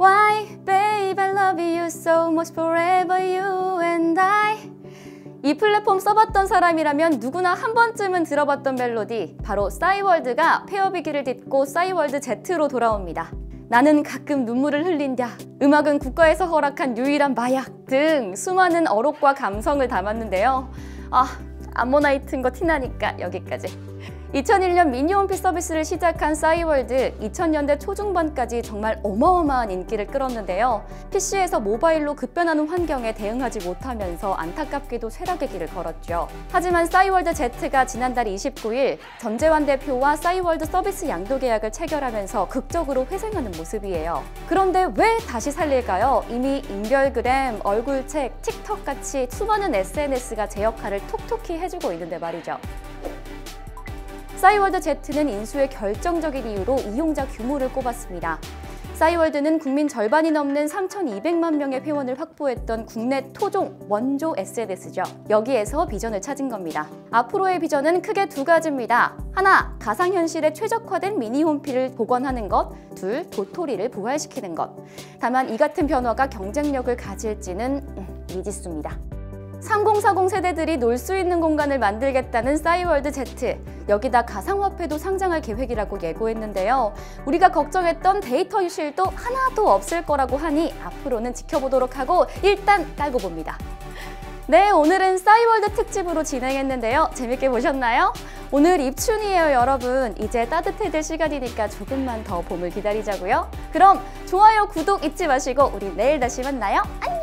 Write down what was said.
Why, babe, I love you so much forever you and I. 이 플랫폼 써봤던 사람이라면 누구나 한 번쯤은 들어봤던 멜로디, 바로 싸이월드가 페어비기를 딛고 싸이월드 Z로 돌아옵니다. 나는 가끔 눈물을 흘린다, 음악은 국가에서 허락한 유일한 마약 등 수많은 어록과 감성을 담았는데요. 아, 암모나이트인 거 티나니까 여기까지. 2001년 미니홈피 서비스를 시작한 싸이월드, 2000년대 초중반까지 정말 어마어마한 인기를 끌었는데요. PC에서 모바일로 급변하는 환경에 대응하지 못하면서 안타깝게도 쇠락의 길을 걸었죠. 하지만 싸이월드 Z가 지난달 29일 전재환 대표와 싸이월드 서비스 양도 계약을 체결하면서 극적으로 회생하는 모습이에요. 그런데 왜 다시 살릴까요? 이미 인별그램, 얼굴책, 틱톡 같이 수많은 SNS가 제 역할을 톡톡히 해주고 있는데 말이죠. 싸이월드 Z는 인수의 결정적인 이유로 이용자 규모를 꼽았습니다. 싸이월드는 국민 절반이 넘는 3,200만 명의 회원을 확보했던 국내 토종 원조 SNS죠. 여기에서 비전을 찾은 겁니다. 앞으로의 비전은 크게 두 가지입니다. 하나, 가상현실에 최적화된 미니홈피를 복원하는 것. 둘, 도토리를 부활시키는 것. 다만 이 같은 변화가 경쟁력을 가질지는 미지수입니다. 3040 세대들이 놀 수 있는 공간을 만들겠다는 싸이월드 Z, 여기다 가상화폐도 상장할 계획이라고 예고했는데요. 우리가 걱정했던 데이터 유실도 하나도 없을 거라고 하니 앞으로는 지켜보도록 하고 일단 깔고 봅니다. 네, 오늘은 싸이월드 특집으로 진행했는데요. 재밌게 보셨나요? 오늘 입춘이에요, 여러분. 이제 따뜻해질 시간이니까 조금만 더 봄을 기다리자고요. 그럼 좋아요, 구독 잊지 마시고 우리 내일 다시 만나요. 안녕!